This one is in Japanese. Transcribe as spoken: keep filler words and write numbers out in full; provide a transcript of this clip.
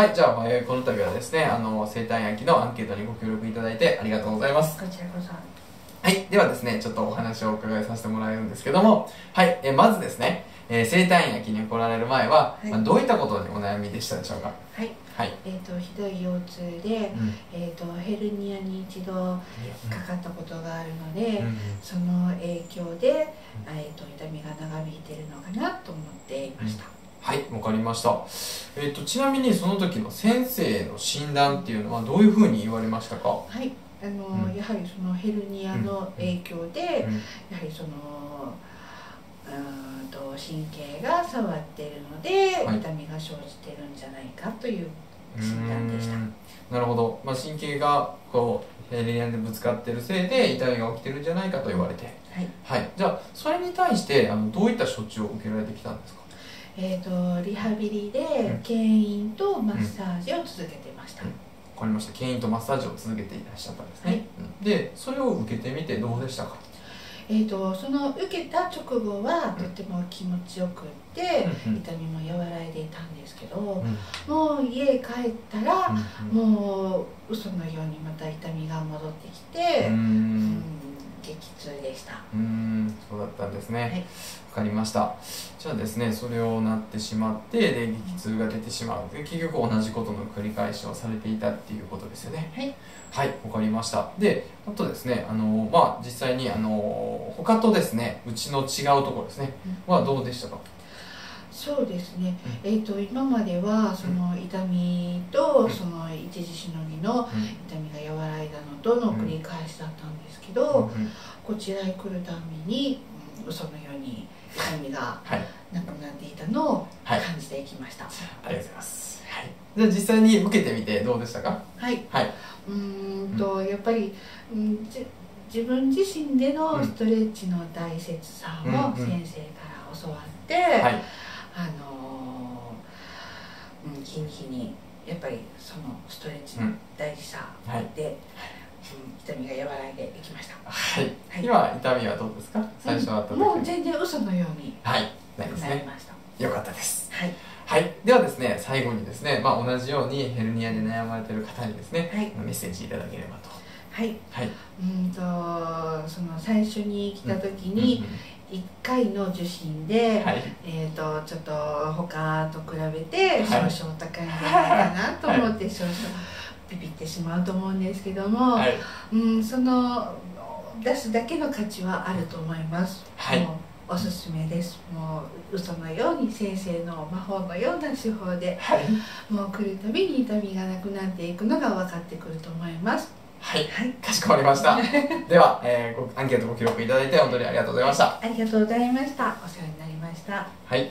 はい、じゃあ、えー、この度はですね、あの生誕焼きのアンケートにご協力いただいてありがとうございます。こちらこそ。はい、ではですね、ちょっとお話をお伺いさせてもらえるんですけども、はい、えー、まずですね、えー、生誕焼きに来られる前は、はい、まあ、どういったことにお悩みでしたでしょうか？はい、はい、えとひどい腰痛で、うん、えとヘルニアに一度かかったことがあるので、うん、その影響で、うん、えと痛みが長引いてるのかなと思っていました。うん、はい、わかりました。えっと、ちなみにその時の先生の診断っていうのはどういうふうに言われましたか？はい、あの、うん、やはりそのヘルニアの影響で、うんうん、やはりそのうんと神経が触っているので、はい、痛みが生じているんじゃないかという診断でした。なるほど。まあ、神経がこうヘルニアでぶつかっているせいで痛みが起きてるんじゃないかと言われて、はい、はい、じゃあそれに対してあのどういった処置を受けられてきたんですか？えとリハビリでけん引とマッサージを続けていました。うんうん、分かりました。けん引とマッサージを続けていらっしゃったんですね。はい、うん、でそれを受けてみてどうでしたか？えとその受けた直後はとても気持ちよくって、うん、痛みも和らいでいたんですけど、うん、もう家帰ったら、うん、もう嘘のようにまた痛みが戻ってきて、うん、うん、激痛でした。うん、そうだったんですね。はい、分かりました。じゃあですね、それをなってしまってで激痛が出てしまうで結局同じことの繰り返しをされていたっていうことですよね。はい、はい、分かりました。であとですね、あのまあ実際にあの他とですねうちの違うところですね、うん、はどうでしたか？そうですね、うん、えーと今まではその痛みとその一時しのぎの痛みが和らいだのとの繰り返しだったんですけど、こちらへ来るたびに嘘のように痛みがなくなっていたのを感じていきました。はいはい、ありがとうございます。はい、じゃあ実際に受けてみてどうでしたか？はい、はい、うんとやっぱり、うん、じ自分自身でのストレッチの大切さを先生から教わって、あのーうん、日に日にやっぱりそのストレッチの大事さで、うん、はい、痛みが和らいでいきました。はい。はい、今痛みはどうですか？最初は、うん、もう全然嘘のように。はい。なりました。よかったです。はい。はい。ではですね、最後にですね、まあ同じようにヘルニアで悩まれている方にですね、はい、メッセージいただければと。はい。はい。うんとその最初に来た時にいっかいの受診で、はい、えっとちょっと他と比べて少々高いんじゃないかなと思って少々。はいはいビビってしまうと思うんですけども、はい、うん、その出すだけの価値はあると思います。はい、もうおすすめです。もう嘘のように先生の魔法のような手法で、はい、もう来るたびに痛みがなくなっていくのが分かってくると思います。はい、はい、かしこまりました。では、えー、アンケートご記録いただいて本当にありがとうございました。ありがとうございました。お世話になりました。はい。